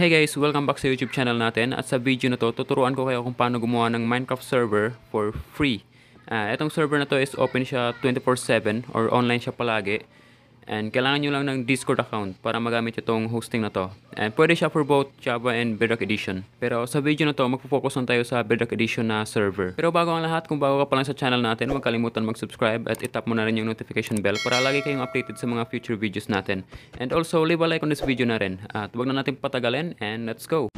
Hey guys, welcome back sa YouTube channel natin. At sa video na to, tuturuan ko kayo kung paano gumawa ng Minecraft server for free. Etong server na to is open siya 24/7 or online siya palagi. And kailangan nyo lang ng Discord account para magamit itong hosting na to. And pwede siya for both Java and Bedrock Edition. Pero sa video na to, magpo-focus tayo sa Bedrock Edition na server. Pero bago ang lahat, kung bago ka pa lang sa channel natin, huwag kalimutan mag-subscribe at itap mo na rin yung notification bell para lagi kayong updated sa mga future videos natin. And also, leave a like on this video na rin. At huwag na natin patagalin and let's go!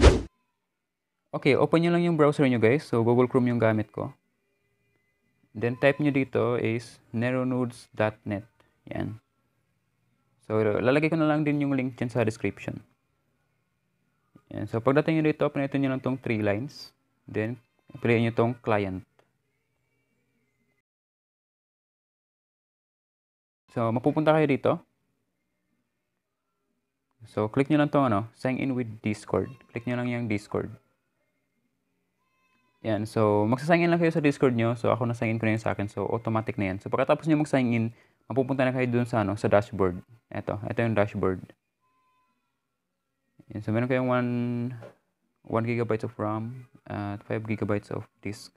Okay, open nyo lang yung browser nyo guys. So, Google Chrome yung gamit ko. Then, type nyo dito is neronodes.net. Yan. So, lalagay ko na lang din yung link dyan sa description. Ayan. So, pagdating nyo dito, pinito nyo lang tong 3 lines. Then, piliin nyo tong client. So, mapupunta kayo dito. So, click nyo lang tong sign in with Discord. Click nyo lang yung Discord. Yan. So, magsasign in lang kayo sa Discord nyo. So, ako na-sign in ko na yun sa akin. So, automatic na yan. So, pagkatapos nyo mag-sign in, mapupunta na kayo dun sa, sa dashboard. Ito yung dashboard. Ayan, so, meron kayong 1 GB of RAM at 5 GB of disk.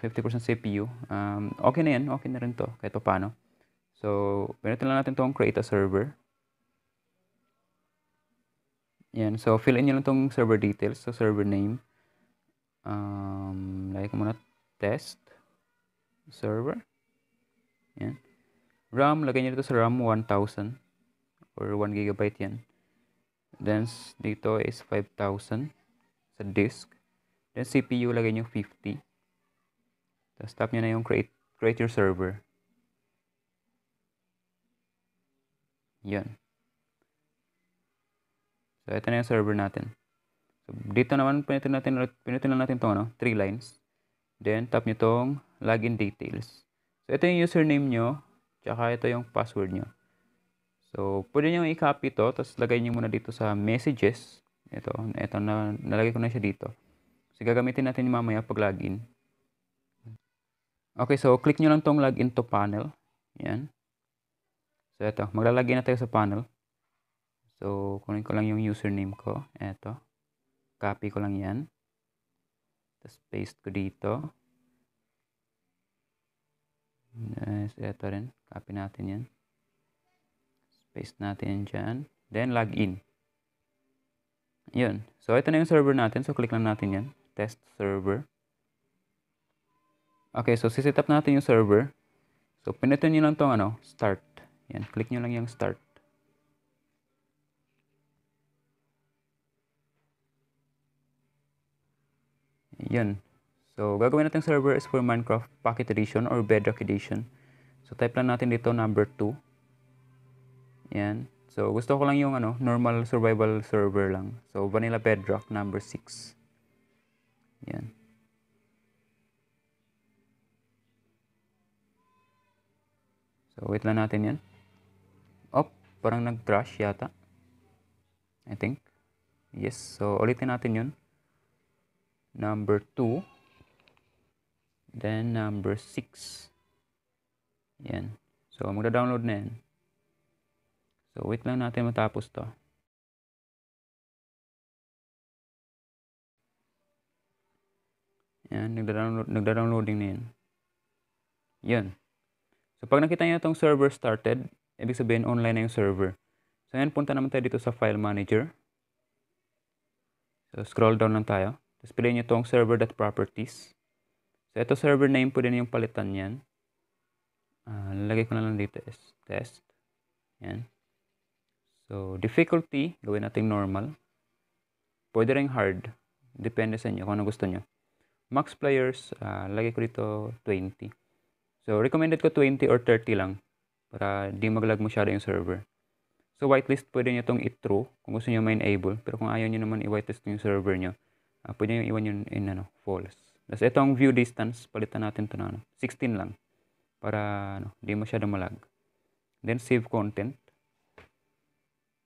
50% CPU. Okay na yan. Okay na rin to. Kahit pa paano. So, pinutin lang natin itong create a server. Ayan. So, fill in nyo lang itong server details. So, server name. Lagay ko muna test server. Ayan. RAM, lagay nyo dito sa RAM 1000 or 1 GB yan. Then, dito is 5000 sa disk. Then, CPU, lagay nyo 50. Tapos, tap nyo na yung create your server. Yan. So, ito na yung server natin. So, dito naman, pinutin lang natin itong 3 lines. Then, tap nyo itong login details. So, ito yung username nyo. Tsaka ito yung password nyo. So, pwede nyo i-copy ito. Tapos, lagay nyo muna dito sa messages. Ito na, nalagay ko na siya dito. So, gagamitin natin mamaya pag login. Okay, so, click nyo lang tong login to panel. Yan. So, ito. Maglalagay na tayo sa panel. So, kunin ko lang yung username ko. Ito. Copy ko lang yan. Tapos, paste ko dito. Ito rin. Copy natin yan. Paste natin yan dyan. Then, log in. Yun. So, ito na yung server natin. So, click lang natin yan. Test server. Okay. So, siset up natin yung server. So, pinutin nyo lang itong start. Yan. Click nyo lang yung start. Yun. So, gagawin natin server is for Minecraft Pocket Edition or Bedrock Edition. So, type lang natin dito number 2. Yan. So, gusto ko lang yung normal survival server lang. So, vanilla Bedrock number 6. Yan. So, wait lang natin yan. Oh, parang nag-crash yata. I think. Yes. So, ulitin natin yun. Number 2. Then, number 6. Yan. So, magda-download na yan. So, wait lang natin matapos to. Yan. Nagda-downloading na yan. Yan. So, pag nakita nyo itong server started, ibig sabihin online na yung server. So, yan. Punta naman tayo dito sa file manager. So, scroll down lang tayo. Tapos, piliin nyo itong server.properties. So, ito server name, pwede na yung palitan yan. Lalagay ko na lang dito is test. Yan. So, difficulty, gawin natin normal. Pwede rin hard. Depende sa inyo kung ano gusto nyo. Max players, lagay ko dito 20. So, recommended ko 20 or 30 lang. Para di mag-lag masyado yung server. So, whitelist, pwede nyo itong i-true kung gusto nyo ma-enable. Pero kung ayaw nyo naman i-whitelist yung server nyo, pwede nyo iwan yun in false. Tapos itong view distance, palitan natin ito na 16 lang. Para di masyado malag. Then save content.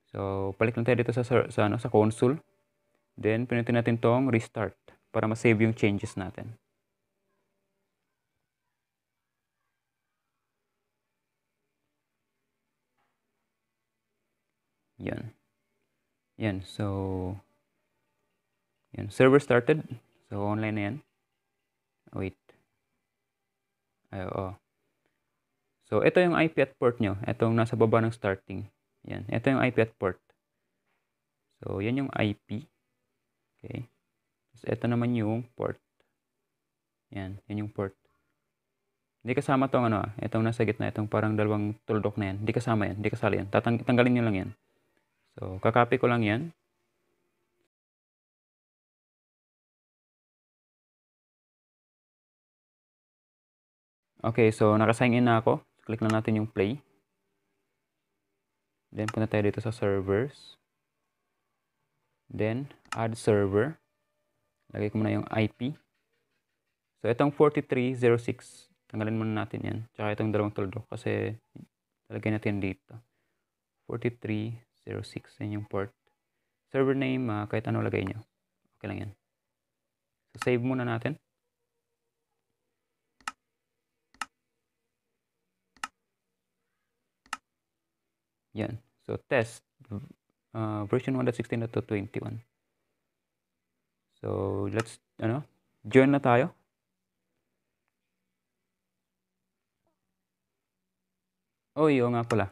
So, balik lang tayo dito sa console. Then pinutin natin tong restart para ma-save yung changes natin. Yan. Yan. So, Yan, server started. So online na yan. Wait. Ay, oh. So ito yung IP at port nyo. Itong nasa baba ng starting. Yan, ito yung IP at port. So yan yung IP. Okay. So ito naman yung port. Yan, yan yung port. Hindi kasama tong ano, itong nasa gitna, itong parang dalawang tuldok na yan. Hindi kasama yan, hindi kasali yan. Tanggalin nyo lang yan. So kakopy ko lang yan. Okay, so naka-sign in na ako. Click lang natin yung play. Then, punta tayo dito sa servers. Then, add server. Lagay ko muna yung IP. So, itong 4306. Tanggalin muna natin yan. Tsaka itong dalawang tuldok kasi talagay natin dito. 4306. Yan yung port. Server name, kahit ano lagay nyo. Okay lang yan. So, save muna natin. Yan. So, test. Version 1.16.2.21. So, let's, ano, join na tayo. Oh, iyo nga pala.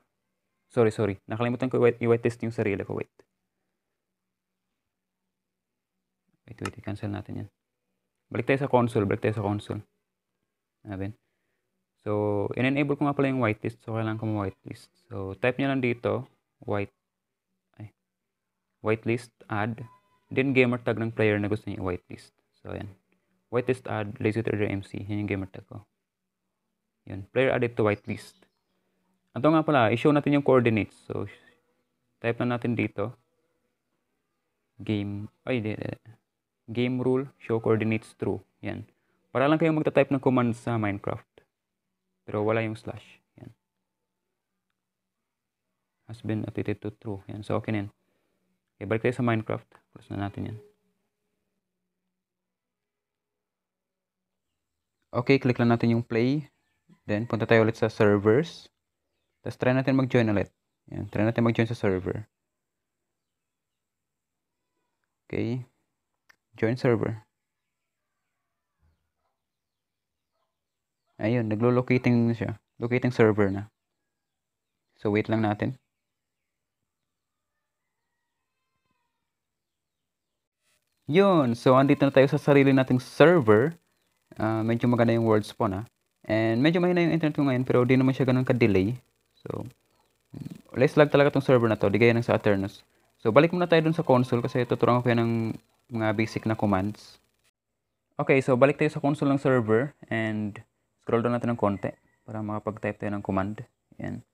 Sorry. Nakalimutan ko i-white test yung sarili ko. Wait. Cancel natin yan. Balik tayo sa console. Nabin. So, in-enable ko nga pala yung whitelist. So, kailangan ko ma-whitelist. So, type nyo lang dito. Whitelist, add. Then, gamer tag ng player na gusto nyo i-whitelist. So, yan. Whitelist, add, lazy trader MC. Yan yung gamer tag ko. Yan. Player added to whitelist. Ito nga pala, i-show natin yung coordinates. So, type na natin dito. Game rule, show coordinates true. Yan. Para lang kayong magta-type ng commands sa Minecraft. Pero wala yung slash. Yan. Has been updated to true. Yan. So, okay na yan. Okay, balik tayo sa Minecraft. Close na natin yan. Okay, click lang natin yung play. Then, punta tayo ulit sa servers. Tapos, try natin mag-join ulit. Yan. Try natin mag-join sa server. Okay. Join server. Ayun, naglo-locating na siya. Locating server na. So, wait lang natin. Yun! So, andito na tayo sa sarili nating server. Medyo maganda yung world spawn, ha? And medyo mahina yung internet ko ngayon, pero di naman siya ganun ka-delay. So, less lag talaga tong server na to. Di gaya ng sa Aternus. So, balik muna tayo dun sa console kasi tuturuan ko yan ng mga basic na commands. Okay, so balik tayo sa console ng server and scroll down natin ng konti para makapag-type tayo ng command. Yan.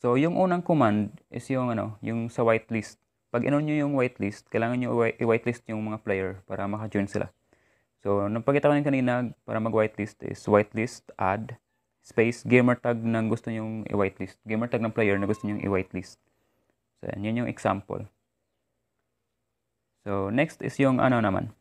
So, yung unang command is yung, ano, yung sa whitelist. Pag inon nyo yung whitelist, kailangan nyo i-whitelist yung mga player para maka-join sila. So, napakita ko nyo kanina para mag-whitelist is whitelist, add, space, gamer tag na gusto nyo i-whitelist. Gamer tag ng player na gusto nyo i-whitelist. So, yan yung example. So, next is yung ano naman.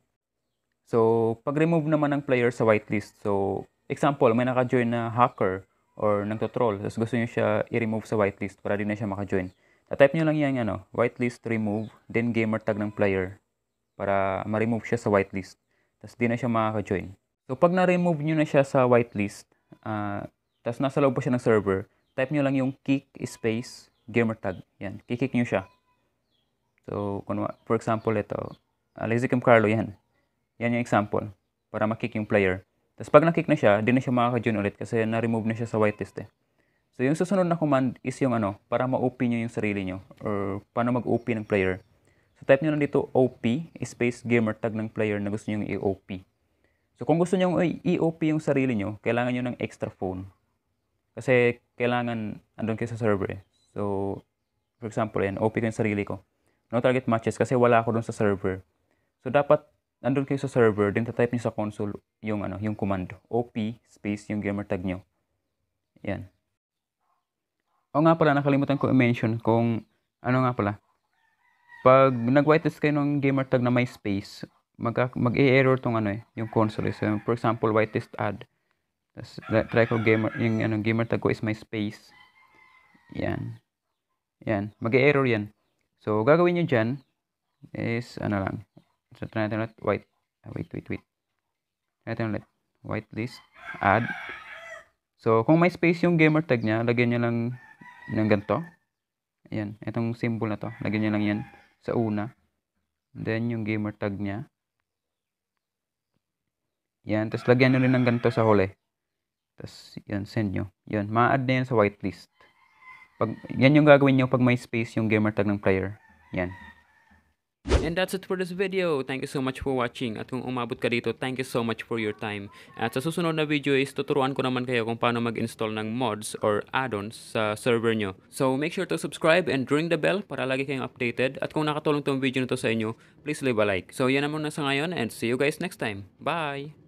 So, pag-remove naman ng player sa whitelist. So, example, may naka-join na hacker or nagtotroll. Tapos gusto nyo siya i-remove sa whitelist para din na siya maka-join. Type nyo lang yan, ano, whitelist remove, then gamer tag ng player para ma-remove siya sa whitelist. Tapos di na siya maka-join. So, pag na-remove nyo na siya sa whitelist, tapos nasa loob pa siya ng server, type nyo lang yung kick space gamer tag. Yan, kick nyo siya. So, for example, ito, Lazy Kim Carlo, yan. Yan yung example para makick yung player. Tapos pag na-kick na siya, di na siya makaka-join ulit kasi na-remove na siya sa whitelist eh. So yung susunod na command is yung ano, para ma-OP nyo yung sarili nyo or paano mag-OP ng player. So type nyo lang dito OP space gamer tag ng player na gusto nyo yung i-OP. So kung gusto nyo i-OP yung sarili nyo, kailangan nyo ng extra phone. Kasi kailangan andun kayo sa server eh. So for example, yan, OP ko yung sarili ko. No target matches kasi wala ako dun sa server. So dapat andun kayo sa server, then tatype nyo sa console yung ano, yung command. OP space yung gamer tag nyo. Yan. O nga pala, nakalimutan ko i-mention kung ano nga pala. Pag nag-whitelist kayo ng gamer tag na may space, mag-i-error tong ano eh, yung console. So, for example, whitelist add. Tapos, try ko gamer, yung ano, gamer tag ko is may space. Yan. Yan. Mag-i-error yan. So, gagawin nyo dyan is ano lang. So try to whitelist add. So kung may space yung gamer tag niya, lagyan niyo lang ng ganito. Ayan, itong symbol na to, lagyan niyo lang yan sa una. Then yung gamer tag niya. Yan, tapos lagyan niyo rin ng ganito sa huli. Tapos yan, send niyo. Yan, ma-add na yan sa whitelist. Pag yan yung gagawin niyo pag may space yung gamer tag ng player. Yan. And that's it for this video. Thank you so much for watching. At kung umabot ka dito, thank you so much for your time. At sa susunod na video is tuturuan ko naman kayo kung paano mag-install ng mods or add-ons sa server nyo. So make sure to subscribe and ring the bell para lagi kayong updated. At kung nakatulong tong video na to sa inyo, please leave a like. So yan naman na sa ngayon and see you guys next time. Bye!